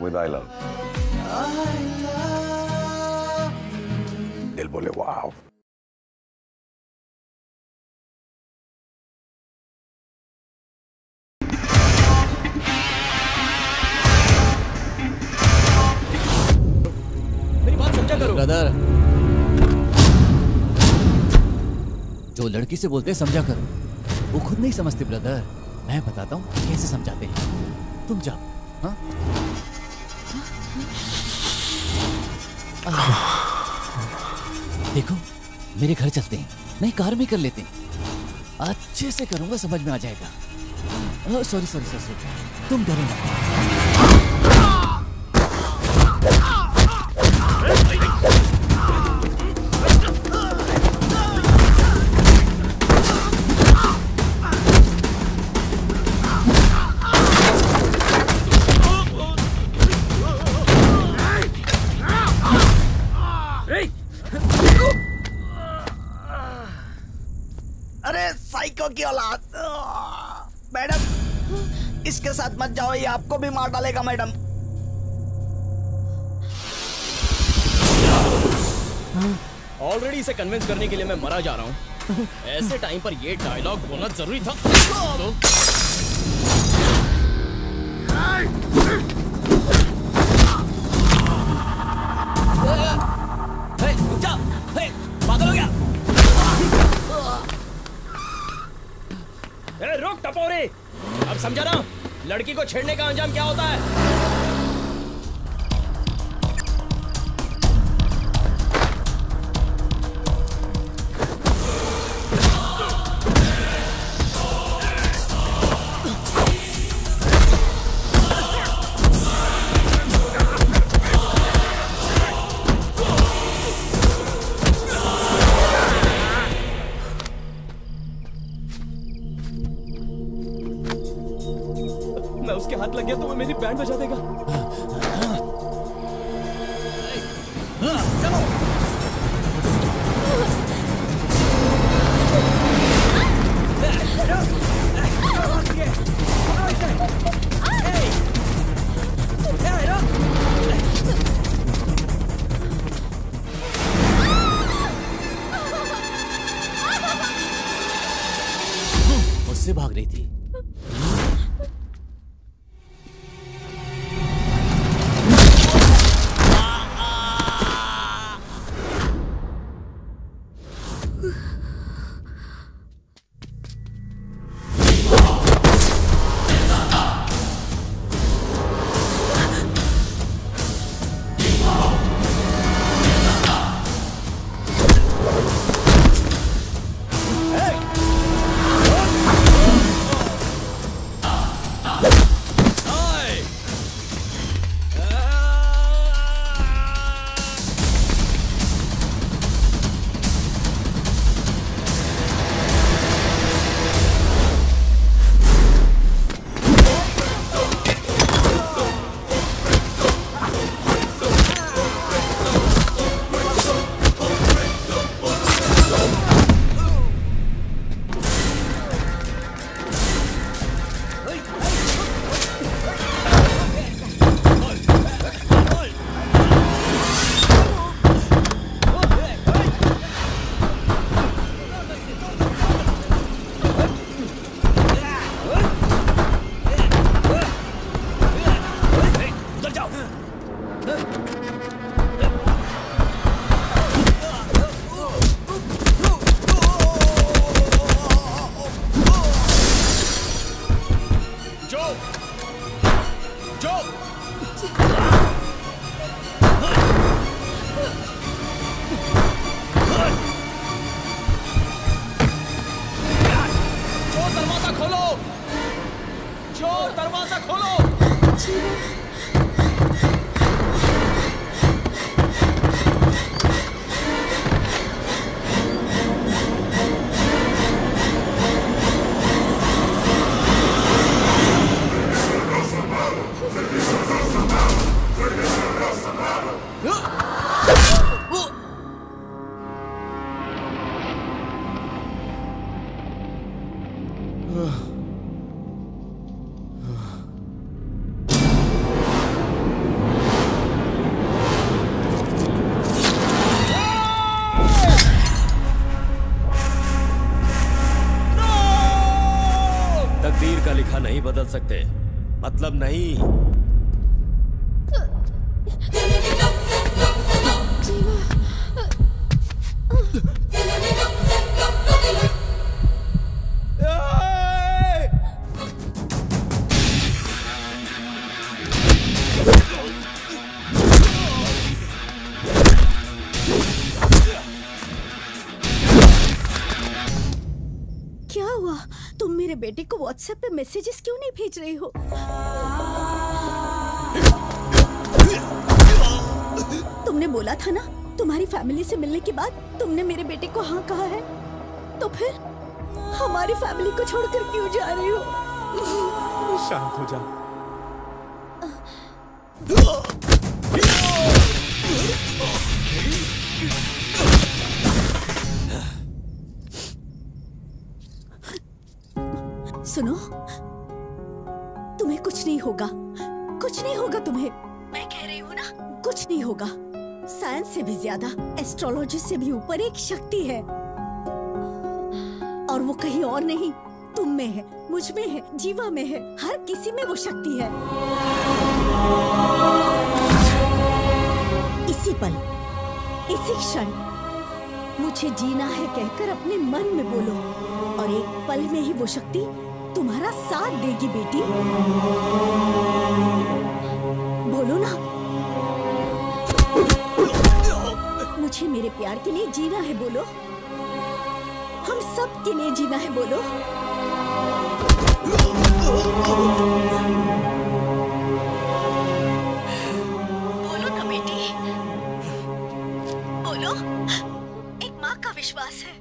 with I Love. Él बोले wow. Brother, जो लड़की से बोलते समझा करो, वो खुद नहीं समझते। ब्रदर, मैं बताता हूँ कैसे समझाते हैं। तुम जाओ। हाँ? देखो, मेरे घर चलते हैं, नहीं कार में कर लेते हैं। अच्छे से करूँगा, समझ में आ जाएगा। सॉरी सॉरी सॉरी, तुम डरो ना। मैडम, इसके साथ मत जाओ, ये आपको भी मार डालेगा। मैडम ऑलरेडी इसे कन्विंस करने के लिए मैं मरा जा रहा हूँ। ऐसे टाइम पर ये डायलॉग बोलना जरूरी था। पागल हो गया? रुक टपोरे, अब समझा ना लड़की को छेड़ने का अंजाम क्या होता है। बैंड बजा देगा। उससे भाग रही थी। मेरे बेटे को व्हाट्सएप पे मैसेजेस क्यों नहीं भेज रही हो? तुमने बोला था ना तुम्हारी फैमिली से मिलने के बाद तुमने मेरे बेटे को हाँ कहा है, तो फिर हमारी फैमिली को छोड़कर क्यों जा रही हो? शांत हो जा। सुनो, तुम्हें कुछ नहीं होगा, कुछ नहीं होगा तुम्हें, मैं कह रही हूँ ना, कुछ नहीं होगा। साइंस से भी ज्यादा, एस्ट्रोलॉजी से भी ऊपर एक शक्ति है और वो कहीं और नहीं, तुम में है, मुझ में है, जीवा में है, हर किसी में वो शक्ति है। इसी पल, इसी क्षण मुझे जीना है कहकर अपने मन में बोलो और एक पल में ही वो शक्ति तुम्हारा साथ देगी। बेटी बोलो ना, मुझे मेरे प्यार के लिए जीना है बोलो, हम सब के लिए जीना है बोलो। बोलो ना बेटी, बोलो, एक माँ का विश्वास है।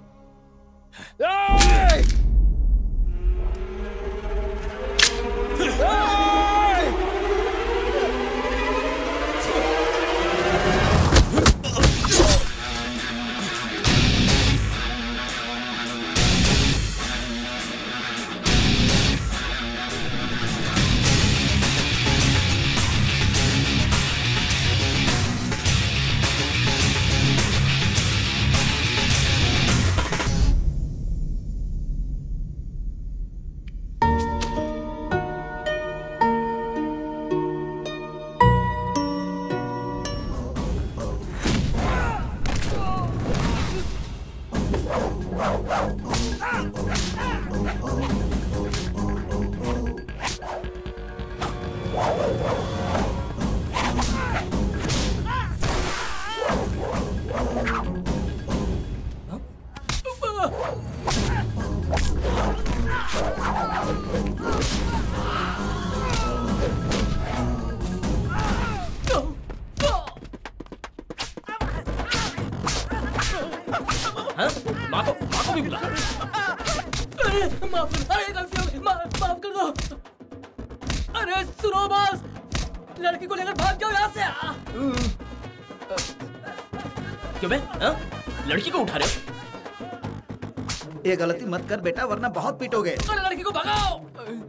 गलती मत कर बेटा वरना बहुत पीटोगे। लड़की को भगाओ।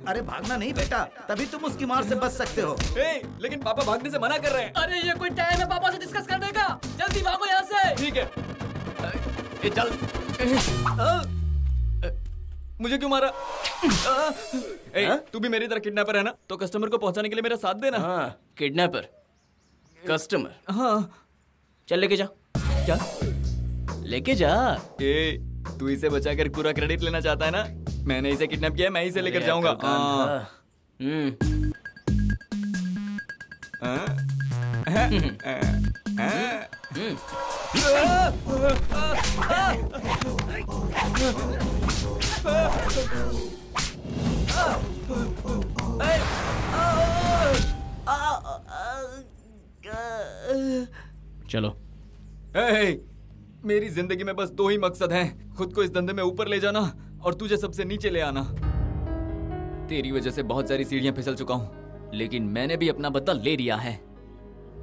अरे भागना नहीं बेटा, तभी तुम उसकी मार से बच सकते हो। लेकिन पापा भागने से मना कर रहे हैं। अरे ये कोई टाइम है पापा से डिस्कस करने का, जल्दी भागो यहाँ से। ठीक है ए, चल। मुझे क्यों मारा? तू भी मेरी तरह किडनैपर है ना, तो कस्टमर को पहुँचाने के लिए मेरा साथ देना। हाँ, किडनैपर कस्टमर, हाँ चल लेके जा। क्या लेके जा? तू इसे बचाकर पूरा क्रेडिट लेना चाहता है ना? मैंने इसे किडनैप किया, मैं इसे लेकर जाऊंगा। चलो। मेरी जिंदगी में बस दो ही मकसद हैं, खुद को इस धंधे में ऊपर ले जाना और तुझे सबसे नीचे ले आना। तेरी वजह से बहुत सारी सीढ़ियां फिसल चुका हूँ, लेकिन मैंने भी अपना बदला ले लिया है।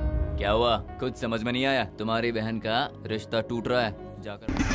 क्या हुआ, कुछ समझ में नहीं आया? तुम्हारी बहन का रिश्ता टूट रहा है, जाकर